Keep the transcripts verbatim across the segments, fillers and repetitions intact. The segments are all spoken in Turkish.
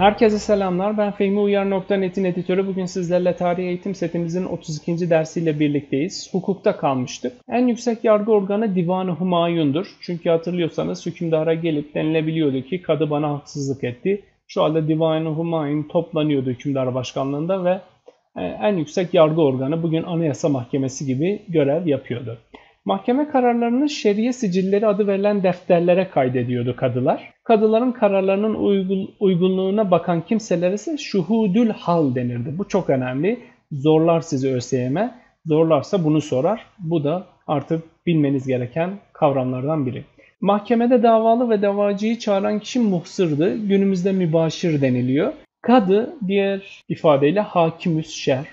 Herkese selamlar. Ben fehmiuyar nokta net'in editörü. Bugün sizlerle tarih eğitim setimizin otuz ikinci dersiyle birlikteyiz. Hukukta kalmıştık. En yüksek yargı organı Divan-ı Humayun'dur. Çünkü hatırlıyorsanız hükümdara gelip denilebiliyordu ki kadı bana haksızlık etti. Şu anda Divan-ı Humayun toplanıyordu hükümdar başkanlığında ve en yüksek yargı organı bugün Anayasa Mahkemesi gibi görev yapıyordu. Mahkeme kararlarını şer'iye sicilleri adı verilen defterlere kaydediyordu kadılar. Kadıların kararlarının uygunluğuna bakan kimselere ise şuhudül hal denirdi. Bu çok önemli. Zorlar sizi ÖSYM, zorlarsa bunu sorar. Bu da artık bilmeniz gereken kavramlardan biri. Mahkemede davalı ve davacıyı çağıran kişi muhzırdı. Günümüzde mübaşir deniliyor. Kadı diğer ifadeyle hakimüş şer.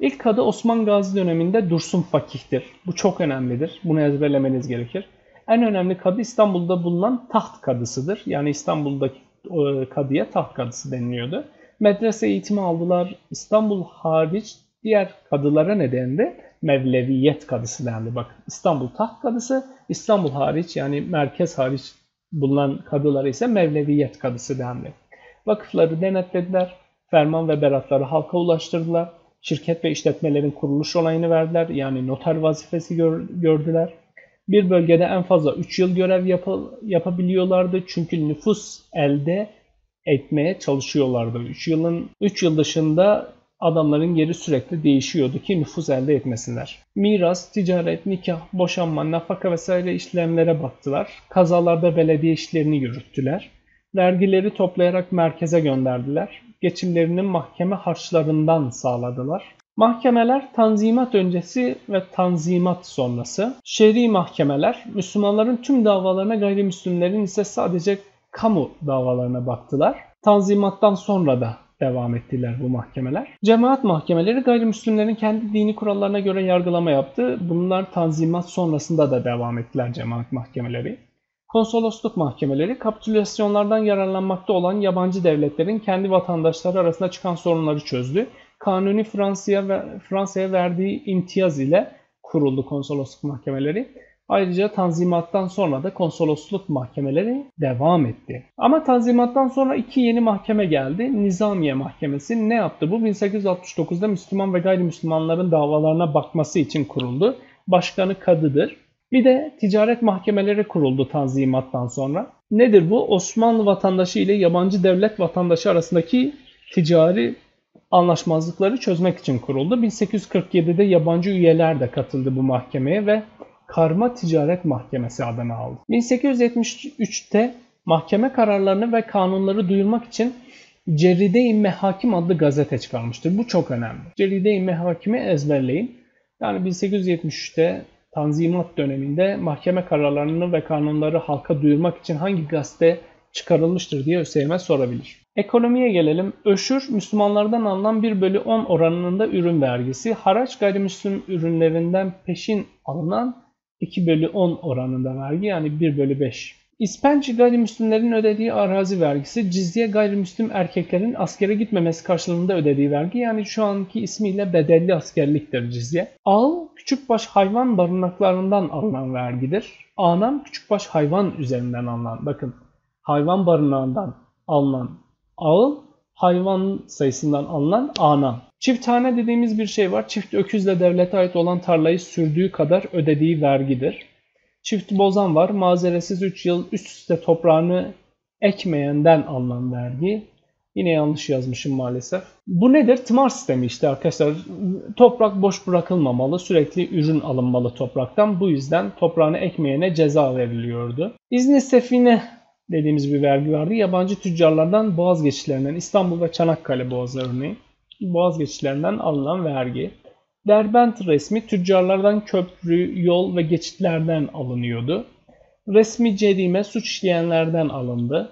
İlk kadı Osman Gazi döneminde Dursun Fakih'tir. Bu çok önemlidir. Bunu ezberlemeniz gerekir. En önemli kadı İstanbul'da bulunan Taht Kadısı'dır. Yani İstanbul'daki kadıya Taht Kadısı deniliyordu. Medrese eğitimi aldılar. İstanbul hariç diğer kadılara ne dendi? Mevleviyet Kadısı dendi. Bak, İstanbul Taht Kadısı, İstanbul hariç yani merkez hariç bulunan kadılara ise Mevleviyet Kadısı dendi. Vakıfları denetlediler. Ferman ve beratları halka ulaştırdılar. Şirket ve işletmelerin kuruluş onayını verdiler. Yani noter vazifesi gör, gördüler. Bir bölgede en fazla üç yıl görev yap, yapabiliyorlardı. Çünkü nüfus elde etmeye çalışıyorlardı. üç yılın üç yıl dışında adamların yeri sürekli değişiyordu ki nüfus elde etmesinler. Miras, ticaret, nikah, boşanma, nafaka vesaire işlemlere baktılar. Kazalarda belediye işlerini yürüttüler. Vergileri toplayarak merkeze gönderdiler. Geçimlerini mahkeme harçlarından sağladılar. Mahkemeler Tanzimat öncesi ve Tanzimat sonrası. Şer'i mahkemeler Müslümanların tüm davalarına, gayrimüslimlerin ise sadece kamu davalarına baktılar. Tanzimattan sonra da devam ettiler bu mahkemeler. Cemaat mahkemeleri gayrimüslimlerin kendi dini kurallarına göre yargılama yaptı. Bunlar Tanzimat sonrasında da devam ettiler cemaat mahkemeleri. Konsolosluk mahkemeleri kapitülasyonlardan yararlanmakta olan yabancı devletlerin kendi vatandaşları arasında çıkan sorunları çözdü. Kanuni Fransa'ya ve Fransa'ya verdiği imtiyaz ile kuruldu konsolosluk mahkemeleri. Ayrıca Tanzimat'tan sonra da konsolosluk mahkemeleri devam etti. Ama Tanzimat'tan sonra iki yeni mahkeme geldi. Nizamiye mahkemesi ne yaptı? Bu bin sekiz yüz altmış dokuz'da Müslüman ve gayrimüslimlerin davalarına bakması için kuruldu. Başkanı kadıdır. Bir de ticaret mahkemeleri kuruldu Tanzimat'tan sonra. Nedir bu? Osmanlı vatandaşı ile yabancı devlet vatandaşı arasındaki ticari anlaşmazlıkları çözmek için kuruldu. bin sekiz yüz kırk yedi'de yabancı üyeler de katıldı bu mahkemeye ve Karma Ticaret Mahkemesi adını aldı. bin sekiz yüz yetmiş üç'te mahkeme kararlarını ve kanunları duyurmak için Ceride-i Mehakim adlı gazete çıkarmıştır. Bu çok önemli. Ceride-i Mehakim'i ezberleyin. Yani bin sekiz yüz yetmiş üç'te Tanzimat döneminde mahkeme kararlarını ve kanunları halka duyurmak için hangi gazete çıkarılmıştır diye ÖSYM sorabilir. Ekonomiye gelelim. Öşür, Müslümanlardan alınan bir bölü on oranında ürün vergisi. Haraç, gayrimüslim ürünlerinden peşin alınan iki bölü on oranında vergi, yani bir bölü beş. İspenç, gayrimüslimlerin ödediği arazi vergisi. Cizye, gayrimüslim erkeklerin askere gitmemesi karşılığında ödediği vergi, yani şu anki ismiyle bedelli askerliktir cizye. Ağıl, küçükbaş hayvan barınaklarından alınan vergidir. Anam, küçükbaş hayvan üzerinden alınan, bakın hayvan barınağından alınan ağıl, hayvan sayısından alınan anam. Çifthane dediğimiz bir şey var. Çift, öküzle devlete ait olan tarlayı sürdüğü kadar ödediği vergidir. Çift bozan var. Mazeresiz üç yıl üst üste toprağını ekmeyenden alınan vergi. Yine yanlış yazmışım maalesef. Bu nedir? Tımar sistemi işte arkadaşlar. Toprak boş bırakılmamalı. Sürekli ürün alınmalı topraktan. Bu yüzden toprağını ekmeyene ceza veriliyordu. İzn-i sefine dediğimiz bir vergi vardı. Yabancı tüccarlardan boğaz geçişlerinden, İstanbul ve Çanakkale boğazı örneği, boğaz geçişlerinden alınan vergi. Derbent resmi tüccarlardan köprü, yol ve geçitlerden alınıyordu. Resmi cerime suç işleyenlerden alındı.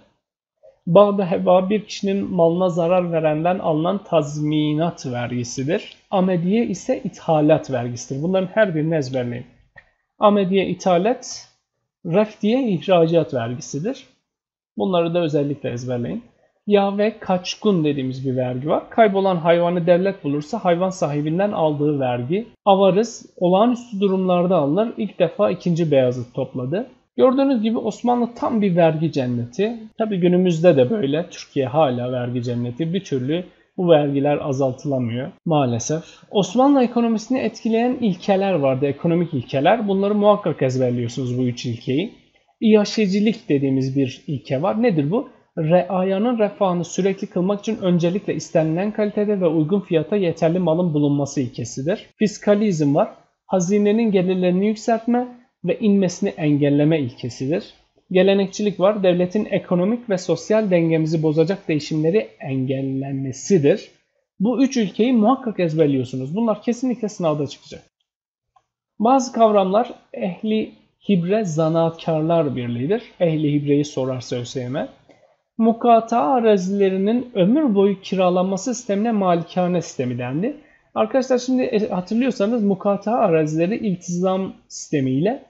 Bağda heba bir kişinin malına zarar verenden alınan tazminat vergisidir. Amediye ise ithalat vergisidir. Bunların her birini ezberleyin. Amediye ithalat, refdiye ihracat vergisidir. Bunları da özellikle ezberleyin. Ya ve kaçkun dediğimiz bir vergi var. Kaybolan hayvanı devlet bulursa hayvan sahibinden aldığı vergi. Avarız olağanüstü durumlarda alınır. İlk defa ikinci Beyazıt topladı. Gördüğünüz gibi Osmanlı tam bir vergi cenneti. Tabi günümüzde de böyle. Türkiye hala vergi cenneti. Bir türlü bu vergiler azaltılamıyor maalesef. Osmanlı ekonomisini etkileyen ilkeler vardı. Ekonomik ilkeler. Bunları muhakkak ezberliyorsunuz, bu üç ilkeyi. İyaşecilik dediğimiz bir ilke var. Nedir bu? Reayanın refahını sürekli kılmak için öncelikle istenilen kalitede ve uygun fiyata yeterli malın bulunması ilkesidir. Fiskalizm var. Hazinenin gelirlerini yükseltme ve inmesini engelleme ilkesidir. Gelenekçilik var. Devletin ekonomik ve sosyal dengemizi bozacak değişimleri engellenmesidir. Bu üç ülkeyi muhakkak ezberliyorsunuz. Bunlar kesinlikle sınavda çıkacak. Bazı kavramlar Ehl-i Hibre Zanaatkarlar Birliği'dir. Ehl-i Hibre'yi sorarsa ÖSYM'e. Mukataa arazilerinin ömür boyu kiralanması sistemine malikane sistemi dendi. Arkadaşlar şimdi hatırlıyorsanız mukataa arazileri iltizam sistemiyle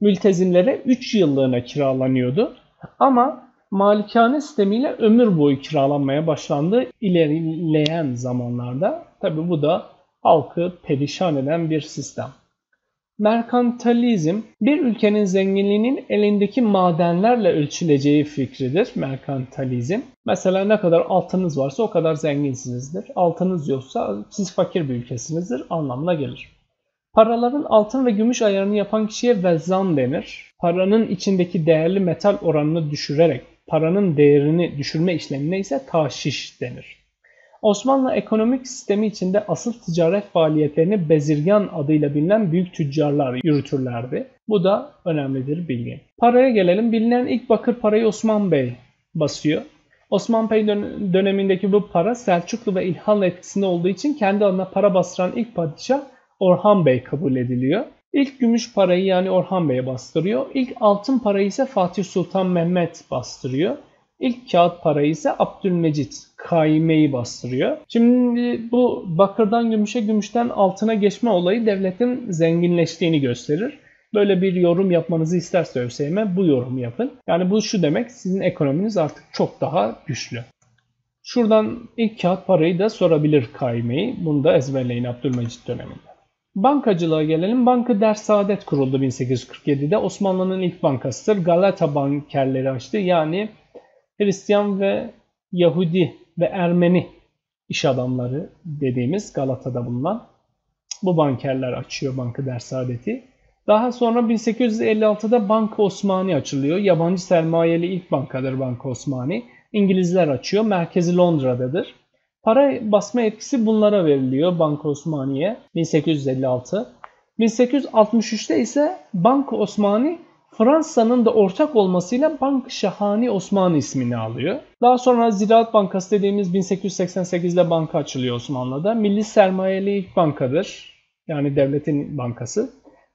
mültezimlere üç yıllığına kiralanıyordu. Ama malikane sistemiyle ömür boyu kiralanmaya başlandı ilerleyen zamanlarda. Tabi bu da halkı perişan eden bir sistem. Merkantalizm, bir ülkenin zenginliğinin elindeki madenlerle ölçüleceği fikridir. Merkantalizm. Mesela ne kadar altınız varsa o kadar zenginsinizdir. Altınız yoksa siz fakir bir ülkesinizdir anlamına gelir. Paraların altın ve gümüş ayarını yapan kişiye vezan denir. Paranın içindeki değerli metal oranını düşürerek paranın değerini düşürme işlemine ise taşiş denir. Osmanlı ekonomik sistemi içinde asıl ticaret faaliyetlerini bezirgan adıyla bilinen büyük tüccarlar yürütürlerdi. Bu da önemlidir bilgi. Paraya gelelim. Bilinen ilk bakır parayı Osman Bey basıyor. Osman Bey dönemindeki bu para Selçuklu ve İlhanlı etkisinde olduğu için kendi adına para bastıran ilk padişah Orhan Bey kabul ediliyor. İlk gümüş parayı yani Orhan Bey'e bastırıyor. İlk altın parayı ise Fatih Sultan Mehmet bastırıyor. İlk kağıt parayı ise Abdülmecit Kaymeyi bastırıyor. Şimdi bu bakırdan gümüşe, gümüşten altına geçme olayı devletin zenginleştiğini gösterir. Böyle bir yorum yapmanızı isterse ÖSYM bu yorumu yapın. Yani bu şu demek, sizin ekonominiz artık çok daha güçlü. Şuradan ilk kağıt parayı da sorabilir Kaymeyi. Bunu da ezberleyin Abdülmecit döneminde. Bankacılığa gelelim. Bank-ı Dersaadet kuruldu bin sekiz yüz kırk yedi'de. Osmanlı'nın ilk bankasıdır. Galata bankerleri açtı. Yani Hristiyan ve Yahudi ve Ermeni iş adamları dediğimiz Galata'da bulunan bu bankerler açıyor Bank-ı Dersaadet'i. Daha sonra bin sekiz yüz elli altı'da Bank-ı Osmani açılıyor. Yabancı sermayeli ilk bankadır Bank-ı Osmani. İngilizler açıyor. Merkezi Londra'dadır. Para basma etkisi bunlara veriliyor Bank-ı Osmani'ye bin sekiz yüz elli altı. bin sekiz yüz altmış üç'te ise Bank-ı Osmani Fransa'nın da ortak olmasıyla Bank-ı Şahani Osmanlı ismini alıyor. Daha sonra Ziraat Bankası dediğimiz bin sekiz yüz seksen sekiz'de banka açılıyor Osmanlı'da. Milli sermayeli ilk bankadır. Yani devletin bankası.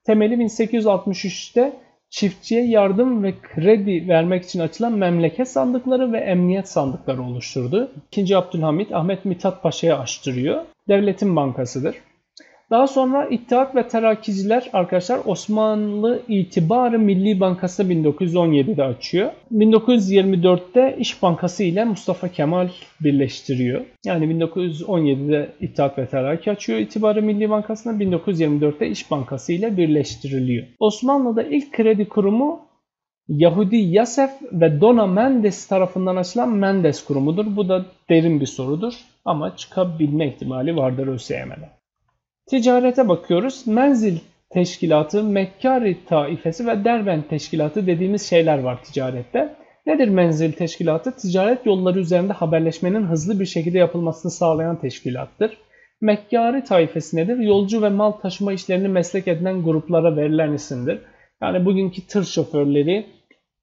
Temeli bin sekiz yüz altmış üç'te çiftçiye yardım ve kredi vermek için açılan memleket sandıkları ve emniyet sandıkları oluşturdu. ikinci. Abdülhamit Ahmet Mithat Paşa'ya açtırıyor. Devletin bankasıdır. Daha sonra İttihat ve Terakiciler arkadaşlar Osmanlı İtibarı Milli Bankası bin dokuz yüz on yedi'de açıyor. bin dokuz yüz yirmi dört'te İş Bankası ile Mustafa Kemal birleştiriyor. Yani bin dokuz yüz on yedi'de İttihat ve Terakki açıyor İtibarı Milli Bankası'nı, bin dokuz yüz yirmi dört'te İş Bankası ile birleştiriliyor. Osmanlı'da ilk kredi kurumu Yahudi Yasef ve Dona Mendes tarafından açılan Mendes kurumudur. Bu da derin bir sorudur ama çıkabilme ihtimali vardır ÖSYM'de. Ticarete bakıyoruz. Menzil Teşkilatı, Mekkari Taifesi ve Derbent Teşkilatı dediğimiz şeyler var ticarette. Nedir Menzil Teşkilatı? Ticaret yolları üzerinde haberleşmenin hızlı bir şekilde yapılmasını sağlayan teşkilattır. Mekkari Taifesi nedir? Yolcu ve mal taşıma işlerini meslek edinen gruplara verilen isimdir. Yani bugünkü tır şoförleri,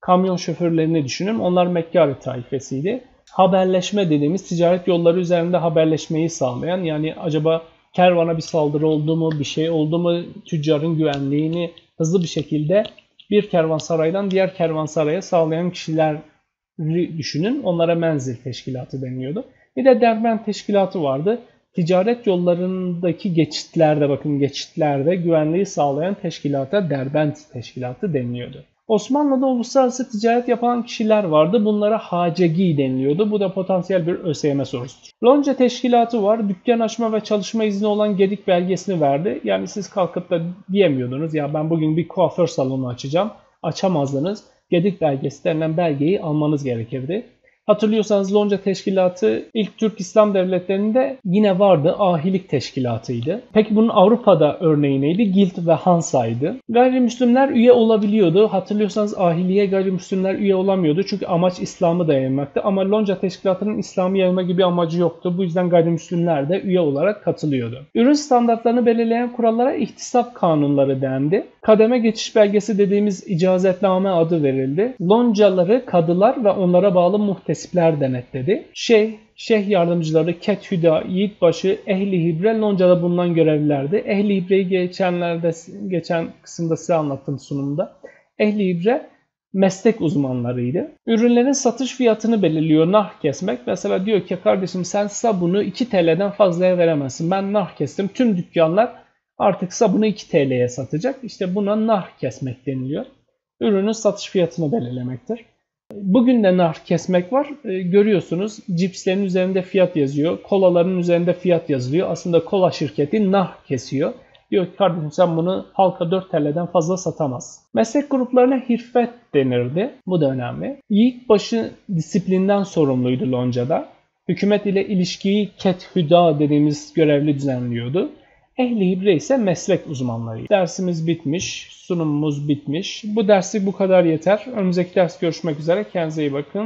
kamyon şoförlerini düşünün. Onlar Mekkari Taifesiydi. Haberleşme dediğimiz ticaret yolları üzerinde haberleşmeyi sağlayan, yani acaba kervana bir saldırı oldu mu, bir şey oldu mu, tüccarın güvenliğini hızlı bir şekilde bir kervansaraydan diğer kervansaraya sağlayan kişileri düşünün. Onlara menzil teşkilatı deniliyordu. Bir de Derbent teşkilatı vardı. Ticaret yollarındaki geçitlerde, bakın geçitlerde güvenliği sağlayan teşkilata Derbent teşkilatı deniliyordu. Osmanlı'da uluslararası ticaret yapan kişiler vardı. Bunlara hacegi deniliyordu. Bu da potansiyel bir ÖSYM sorusudur. Lonca teşkilatı var. Dükkan açma ve çalışma izni olan gedik belgesini verdi. Yani siz kalkıp da diyemiyordunuz. Ya ben bugün bir kuaför salonu açacağım. açamazdınız. Gedik belgesi denilen belgeyi almanız gerekirdi. Hatırlıyorsanız Lonca Teşkilatı ilk Türk İslam devletlerinde yine vardı. Ahilik Teşkilatı'ydı. Peki bunun Avrupa'da örneği neydi? Gild ve Hansa'ydı. Gayrimüslimler üye olabiliyordu. Hatırlıyorsanız ahiliye gayrimüslimler üye olamıyordu. Çünkü amaç İslam'ı da yaymaktı. Ama Lonca Teşkilatı'nın İslam'ı yayma gibi amacı yoktu. Bu yüzden gayrimüslimler de üye olarak katılıyordu. Ürün standartlarını belirleyen kurallara ihtisap kanunları dendi. Kademe geçiş belgesi dediğimiz icazetname adı verildi. Loncaları kadılar ve onlara bağlı muhtesipler denetledi. Şeyh, şeyh yardımcıları, Ket Hüda, Yiğitbaşı, Ehl-i Hibre, Lonca'da bulunan görevlilerdi. Ehl-i Hibre'yi geçenlerde, geçen kısımda size anlattım sunumda. Ehl-i Hibre meslek uzmanlarıydı. Ürünlerin satış fiyatını belirliyor, nah kesmek. Mesela diyor ki kardeşim sen sabunu iki T L'den fazlaya veremezsin. Ben nah kestim. Tüm dükkanlar artık sabunu iki T L'ye satacak. İşte buna nah kesmek deniliyor. Ürünün satış fiyatını belirlemektir. Bugün de nar kesmek var. E, görüyorsunuz cipslerin üzerinde fiyat yazıyor. Kolaların üzerinde fiyat yazılıyor. Aslında kola şirketi nar kesiyor. Diyor ki kardeşim sen bunu halka dört T L'den fazla satamazsın. Meslek gruplarına hirfet denirdi. Bu da önemli. Yiğitbaşı disiplinden sorumluydu Lonca'da. Hükümet ile ilişkiyi Ket Hüda dediğimiz görevli düzenliyordu. Ehl-i Hibre ise meslek uzmanları. Dersimiz bitmiş, sunumumuz bitmiş. Bu dersi bu kadar yeter. Önümüzdeki ders görüşmek üzere. Kendinize iyi bakın.